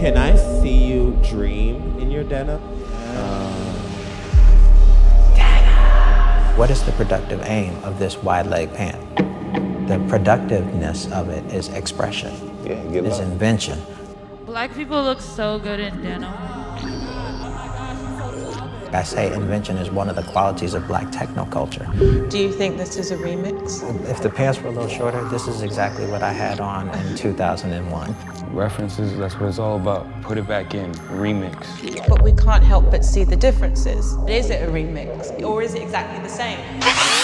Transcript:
Can I see you dream in your denim? What is the productive aim of this wide leg pant? The productiveness of it is expression, is invention. Black people look so good in denim. I say invention is one of the qualities of black technoculture. Do you think this is a remix? If the pants were a little shorter, this is exactly what I had on in 2001. References, that's what it's all about. Put it back in, remix. But we can't help but see the differences. Is it a remix, or is it exactly the same?